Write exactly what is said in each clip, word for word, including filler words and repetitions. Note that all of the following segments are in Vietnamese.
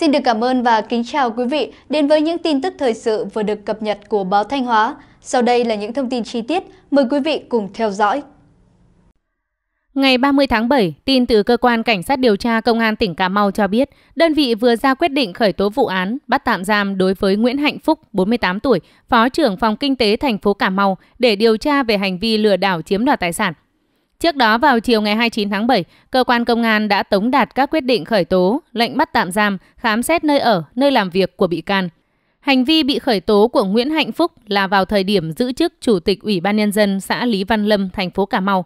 Xin được cảm ơn và kính chào quý vị đến với những tin tức thời sự vừa được cập nhật của Báo Thanh Hóa. Sau đây là những thông tin chi tiết, mời quý vị cùng theo dõi. Ngày ba mươi tháng bảy, tin từ Cơ quan Cảnh sát điều tra Công an tỉnh Cà Mau cho biết, đơn vị vừa ra quyết định khởi tố vụ án, bắt tạm giam đối với Nguyễn Hạnh Phúc, bốn mươi tám tuổi, Phó trưởng phòng Kinh tế thành phố Cà Mau để điều tra về hành vi lừa đảo chiếm đoạt tài sản. Trước đó vào chiều ngày hai mươi chín tháng bảy, cơ quan công an đã tống đạt các quyết định khởi tố, lệnh bắt tạm giam, khám xét nơi ở, nơi làm việc của bị can. Hành vi bị khởi tố của Nguyễn Hạnh Phúc là vào thời điểm giữ chức Chủ tịch Ủy ban Nhân dân xã Lý Văn Lâm, thành phố Cà Mau.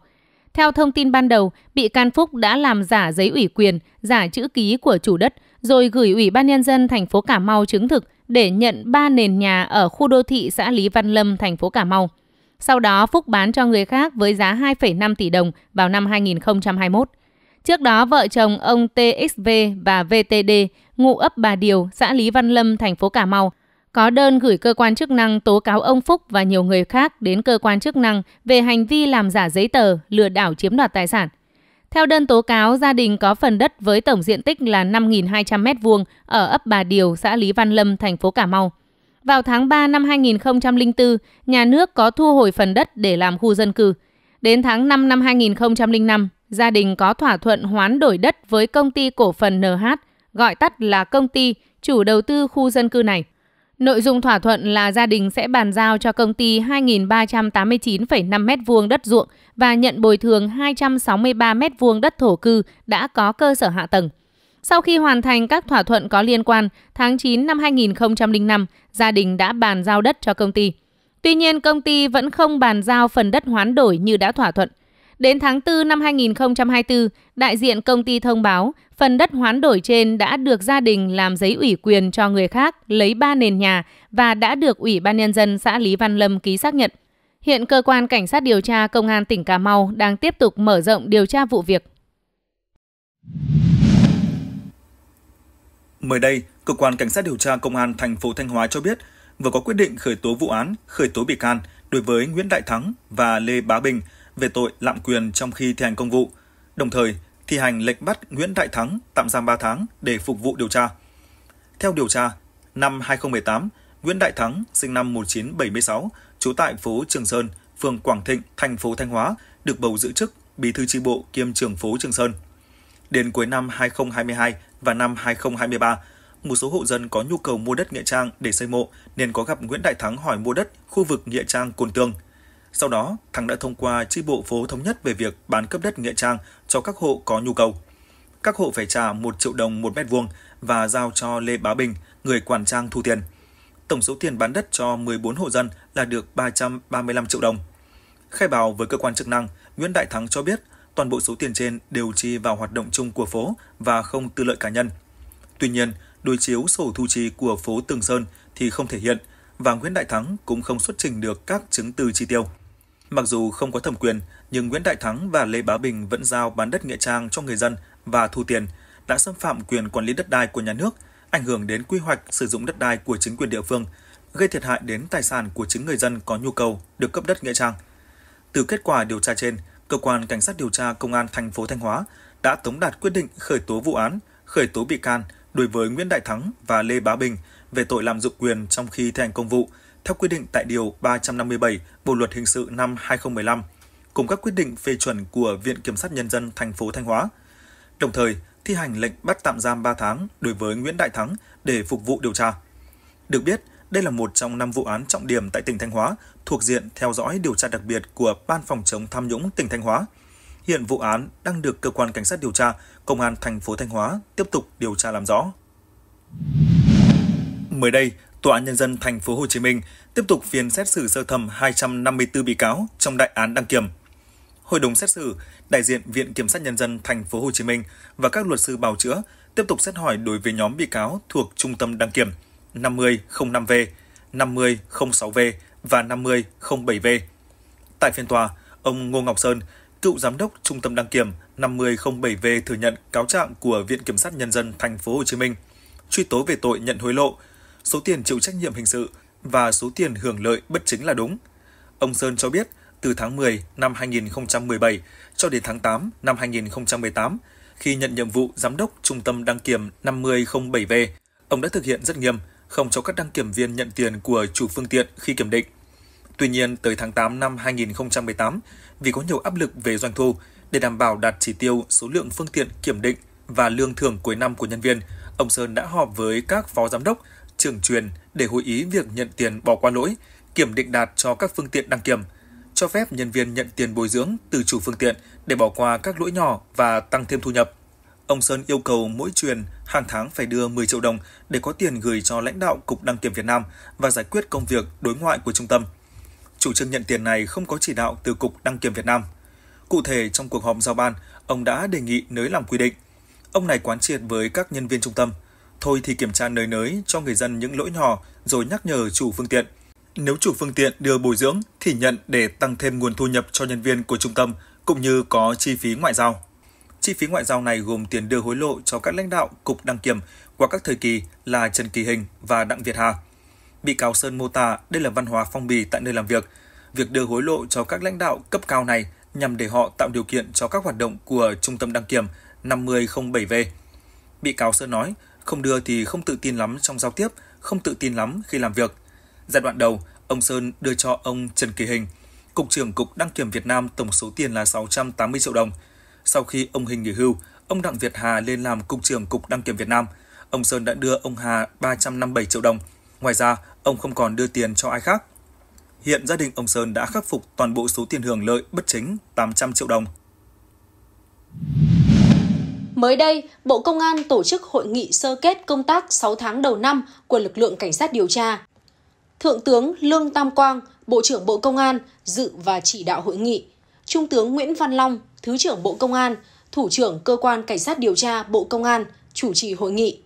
Theo thông tin ban đầu, bị can Phúc đã làm giả giấy ủy quyền, giả chữ ký của chủ đất rồi gửi Ủy ban Nhân dân thành phố Cà Mau chứng thực để nhận ba nền nhà ở khu đô thị xã Lý Văn Lâm, thành phố Cà Mau. Sau đó, Phúc bán cho người khác với giá hai phẩy năm tỷ đồng vào năm hai nghìn không trăm hai mươi mốt. Trước đó, vợ chồng ông tê ích vê và vê tê đê, ngụ ấp Bà Điều, xã Lý Văn Lâm, thành phố Cà Mau, có đơn gửi cơ quan chức năng tố cáo ông Phúc và nhiều người khác đến cơ quan chức năng về hành vi làm giả giấy tờ, lừa đảo chiếm đoạt tài sản. Theo đơn tố cáo, gia đình có phần đất với tổng diện tích là năm nghìn hai trăm mét vuông ở ấp Bà Điều, xã Lý Văn Lâm, thành phố Cà Mau. Vào tháng ba năm hai nghìn không trăm lẻ tư, nhà nước có thu hồi phần đất để làm khu dân cư. Đến tháng năm năm hai nghìn không trăm lẻ năm, gia đình có thỏa thuận hoán đổi đất với công ty cổ phần en hát, gọi tắt là công ty, chủ đầu tư khu dân cư này. Nội dung thỏa thuận là gia đình sẽ bàn giao cho công ty hai nghìn ba trăm tám mươi chín phẩy năm mét vuông đất ruộng và nhận bồi thường hai trăm sáu mươi ba mét vuông đất thổ cư đã có cơ sở hạ tầng. Sau khi hoàn thành các thỏa thuận có liên quan, tháng chín năm hai nghìn không trăm lẻ năm, gia đình đã bàn giao đất cho công ty. Tuy nhiên, công ty vẫn không bàn giao phần đất hoán đổi như đã thỏa thuận. Đến tháng tư năm hai nghìn không trăm hai mươi tư, đại diện công ty thông báo phần đất hoán đổi trên đã được gia đình làm giấy ủy quyền cho người khác lấy ba nền nhà và đã được Ủy ban Nhân dân xã Lý Văn Lâm ký xác nhận. Hiện Cơ quan Cảnh sát điều tra Công an tỉnh Cà Mau đang tiếp tục mở rộng điều tra vụ việc. Mới đây, Cơ quan Cảnh sát điều tra Công an thành phố Thanh Hóa cho biết vừa có quyết định khởi tố vụ án, khởi tố bị can đối với Nguyễn Đại Thắng và Lê Bá Bình về tội lạm quyền trong khi thi hành công vụ, đồng thời thi hành lệnh bắt Nguyễn Đại Thắng tạm giam ba tháng để phục vụ điều tra. Theo điều tra, năm hai nghìn không trăm mười tám, Nguyễn Đại Thắng sinh năm một nghìn chín trăm bảy mươi sáu, trú tại phố Trường Sơn, phường Quảng Thịnh, thành phố Thanh Hóa, được bầu giữ chức Bí thư chi bộ kiêm trưởng phố Trường Sơn. Đến cuối năm hai nghìn không trăm hai mươi hai và năm hai nghìn không trăm hai mươi ba, một số hộ dân có nhu cầu mua đất nghĩa trang để xây mộ nên có gặp Nguyễn Đại Thắng hỏi mua đất khu vực nghĩa trang Cồn Tương. Sau đó, Thắng đã thông qua chi bộ phố thống nhất về việc bán cấp đất nghĩa trang cho các hộ có nhu cầu. Các hộ phải trả một triệu đồng một mét vuông và giao cho Lê Bá Bình, người quản trang thu tiền. Tổng số tiền bán đất cho mười bốn hộ dân là được ba trăm ba mươi lăm triệu đồng. Khai báo với cơ quan chức năng, Nguyễn Đại Thắng cho biết toàn bộ số tiền trên đều chi vào hoạt động chung của phố và không tư lợi cá nhân. Tuy nhiên, đối chiếu sổ thu chi của phố Tường Sơn thì không thể hiện và Nguyễn Đại Thắng cũng không xuất trình được các chứng từ chi tiêu. Mặc dù không có thẩm quyền, nhưng Nguyễn Đại Thắng và Lê Bá Bình vẫn giao bán đất nghĩa trang cho người dân và thu tiền, đã xâm phạm quyền quản lý đất đai của nhà nước, ảnh hưởng đến quy hoạch sử dụng đất đai của chính quyền địa phương, gây thiệt hại đến tài sản của chính người dân có nhu cầu được cấp đất nghĩa trang. Từ kết quả điều tra trên, Cơ quan Cảnh sát điều tra Công an thành phố Thanh Hóa đã tống đạt quyết định khởi tố vụ án, khởi tố bị can đối với Nguyễn Đại Thắng và Lê Bá Bình về tội lạm dụng quyền trong khi thi hành công vụ, theo quy định tại Điều ba trăm năm mươi bảy Bộ Luật Hình sự năm hai nghìn không trăm mười lăm, cùng các quyết định phê chuẩn của Viện Kiểm sát Nhân dân thành phố Thanh Hóa, đồng thời thi hành lệnh bắt tạm giam ba tháng đối với Nguyễn Đại Thắng để phục vụ điều tra. Được biết, đây là một trong năm vụ án trọng điểm tại tỉnh Thanh Hóa thuộc diện theo dõi điều tra đặc biệt của Ban Phòng chống tham nhũng tỉnh Thanh Hóa. Hiện vụ án đang được Cơ quan Cảnh sát điều tra Công an thành phố Thanh Hóa tiếp tục điều tra làm rõ. Mới đây, Tòa án Nhân dân thành phố Hồ Chí Minh tiếp tục phiên xét xử sơ thẩm hai trăm năm mươi tư bị cáo trong đại án đăng kiểm. Hội đồng xét xử, đại diện Viện Kiểm sát Nhân dân thành phố Hồ Chí Minh và các luật sư bào chữa tiếp tục xét hỏi đối với nhóm bị cáo thuộc Trung tâm đăng kiểm năm không không năm V, năm không không sáu V và năm không không bảy V. Tại phiên tòa, ông Ngô Ngọc Sơn, cựu giám đốc Trung tâm đăng kiểm năm không không bảy V thừa nhận cáo trạng của Viện Kiểm sát Nhân dân thành phố Hồ Chí Minh truy tố về tội nhận hối lộ, số tiền chịu trách nhiệm hình sự và số tiền hưởng lợi bất chính là đúng. Ông Sơn cho biết, từ tháng mười năm hai nghìn không trăm mười bảy cho đến tháng tám năm hai nghìn không trăm mười tám, khi nhận nhiệm vụ giám đốc Trung tâm đăng kiểm năm không không bảy V, ông đã thực hiện rất nghiêm, không cho các đăng kiểm viên nhận tiền của chủ phương tiện khi kiểm định. Tuy nhiên, tới tháng tám năm hai nghìn không trăm mười tám, vì có nhiều áp lực về doanh thu, để đảm bảo đạt chỉ tiêu số lượng phương tiện kiểm định và lương thưởng cuối năm của nhân viên, ông Sơn đã họp với các phó giám đốc, trưởng chuyền để hội ý việc nhận tiền bỏ qua lỗi, kiểm định đạt cho các phương tiện đăng kiểm, cho phép nhân viên nhận tiền bồi dưỡng từ chủ phương tiện để bỏ qua các lỗi nhỏ và tăng thêm thu nhập. Ông Sơn yêu cầu mỗi chuyền hàng tháng phải đưa mười triệu đồng để có tiền gửi cho lãnh đạo Cục Đăng kiểm Việt Nam và giải quyết công việc đối ngoại của trung tâm. Chủ trương nhận tiền này không có chỉ đạo từ Cục Đăng kiểm Việt Nam. Cụ thể, trong cuộc họp giao ban, ông đã đề nghị nới lỏng quy định. Ông này quán triệt với các nhân viên trung tâm, thôi thì kiểm tra nới nới cho người dân những lỗi nhỏ rồi nhắc nhở chủ phương tiện. Nếu chủ phương tiện đưa bồi dưỡng thì nhận để tăng thêm nguồn thu nhập cho nhân viên của trung tâm, cũng như có chi phí ngoại giao. Chi phí ngoại giao này gồm tiền đưa hối lộ cho các lãnh đạo Cục Đăng kiểm qua các thời kỳ là Trần Kỳ Hình và Đặng Việt Hà. Bị cáo Sơn mô tả đây là văn hóa phong bì tại nơi làm việc. Việc đưa hối lộ cho các lãnh đạo cấp cao này nhằm để họ tạo điều kiện cho các hoạt động của Trung tâm Đăng kiểm năm không không bảy V. Bị cáo Sơn nói, không đưa thì không tự tin lắm trong giao tiếp, không tự tin lắm khi làm việc. Giai đoạn đầu, ông Sơn đưa cho ông Trần Kỳ Hình, Cục trưởng Cục Đăng kiểm Việt Nam, tổng số tiền là sáu trăm tám mươi triệu đồng. Sau khi ông Hình nghỉ hưu, ông Đặng Việt Hà lên làm Cục trưởng Cục Đăng kiểm Việt Nam. Ông Sơn đã đưa ông Hà ba trăm năm mươi bảy triệu đồng. Ngoài ra, ông không còn đưa tiền cho ai khác. Hiện gia đình ông Sơn đã khắc phục toàn bộ số tiền hưởng lợi bất chính tám trăm triệu đồng. Mới đây, Bộ Công an tổ chức hội nghị sơ kết công tác sáu tháng đầu năm của lực lượng cảnh sát điều tra. Thượng tướng Lương Tam Quang, Bộ trưởng Bộ Công an, dự và chỉ đạo hội nghị. Trung tướng Nguyễn Văn Long, Thứ trưởng Bộ Công an, Thủ trưởng Cơ quan Cảnh sát điều tra Bộ Công an, chủ trì hội nghị.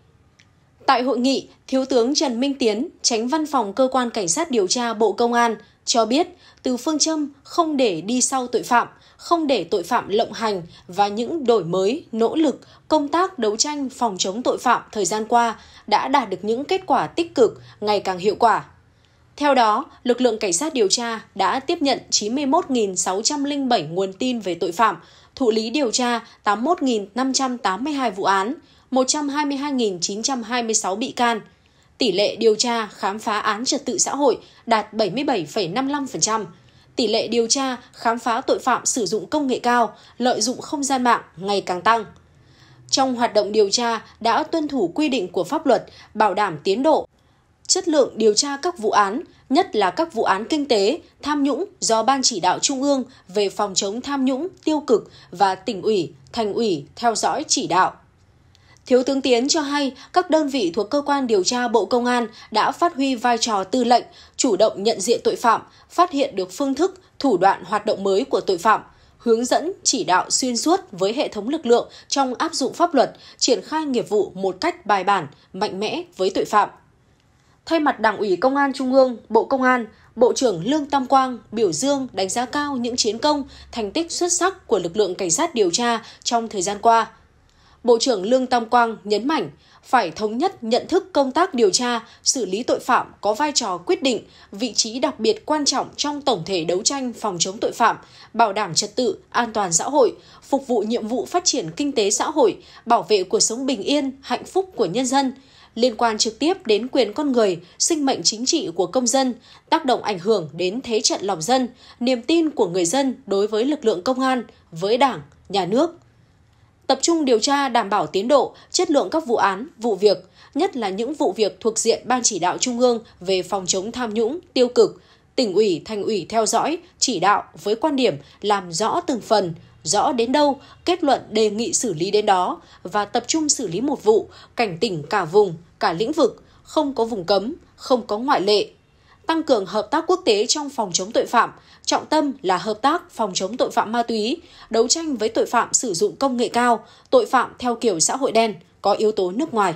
Tại hội nghị, Thiếu tướng Trần Minh Tiến, Chánh Văn phòng Cơ quan Cảnh sát điều tra Bộ Công an, cho biết từ phương châm không để đi sau tội phạm, không để tội phạm lộng hành và những đổi mới, nỗ lực, công tác đấu tranh phòng chống tội phạm thời gian qua đã đạt được những kết quả tích cực, ngày càng hiệu quả. Theo đó, lực lượng cảnh sát điều tra đã tiếp nhận chín mươi mốt nghìn sáu trăm lẻ bảy nguồn tin về tội phạm, thụ lý điều tra tám mươi mốt nghìn năm trăm tám mươi hai vụ án, một trăm hai mươi hai nghìn chín trăm hai mươi sáu bị can. Tỷ lệ điều tra khám phá án trật tự xã hội đạt bảy mươi bảy phẩy năm mươi lăm phần trăm. Tỷ lệ điều tra khám phá tội phạm sử dụng công nghệ cao, lợi dụng không gian mạng ngày càng tăng. Trong hoạt động điều tra đã tuân thủ quy định của pháp luật, bảo đảm tiến độ, chất lượng điều tra các vụ án, nhất là các vụ án kinh tế, tham nhũng do Ban Chỉ đạo Trung ương về phòng chống tham nhũng tiêu cực và tỉnh ủy, thành ủy theo dõi chỉ đạo. Thiếu tướng Tiến cho hay các đơn vị thuộc Cơ quan Điều tra Bộ Công an đã phát huy vai trò tư lệnh, chủ động nhận diện tội phạm, phát hiện được phương thức, thủ đoạn hoạt động mới của tội phạm, hướng dẫn, chỉ đạo xuyên suốt với hệ thống lực lượng trong áp dụng pháp luật, triển khai nghiệp vụ một cách bài bản, mạnh mẽ với tội phạm. Thay mặt Đảng ủy Công an Trung ương, Bộ Công an, Bộ trưởng Lương Tam Quang biểu dương đánh giá cao những chiến công, thành tích xuất sắc của lực lượng cảnh sát điều tra trong thời gian qua. Bộ trưởng Lương Tam Quang nhấn mạnh phải thống nhất nhận thức công tác điều tra, xử lý tội phạm có vai trò quyết định, vị trí đặc biệt quan trọng trong tổng thể đấu tranh phòng chống tội phạm, bảo đảm trật tự, an toàn xã hội, phục vụ nhiệm vụ phát triển kinh tế xã hội, bảo vệ cuộc sống bình yên, hạnh phúc của nhân dân, liên quan trực tiếp đến quyền con người, sinh mệnh chính trị của công dân, tác động ảnh hưởng đến thế trận lòng dân, niềm tin của người dân đối với lực lượng công an, với Đảng, Nhà nước. Tập trung điều tra đảm bảo tiến độ, chất lượng các vụ án, vụ việc, nhất là những vụ việc thuộc diện Ban Chỉ đạo Trung ương về phòng chống tham nhũng, tiêu cực, tỉnh ủy, thành ủy theo dõi, chỉ đạo với quan điểm làm rõ từng phần, rõ đến đâu, kết luận đề nghị xử lý đến đó và tập trung xử lý một vụ, cảnh tỉnh cả vùng, cả lĩnh vực, không có vùng cấm, không có ngoại lệ. Tăng cường hợp tác quốc tế trong phòng chống tội phạm, trọng tâm là hợp tác phòng chống tội phạm ma túy, đấu tranh với tội phạm sử dụng công nghệ cao, tội phạm theo kiểu xã hội đen, có yếu tố nước ngoài.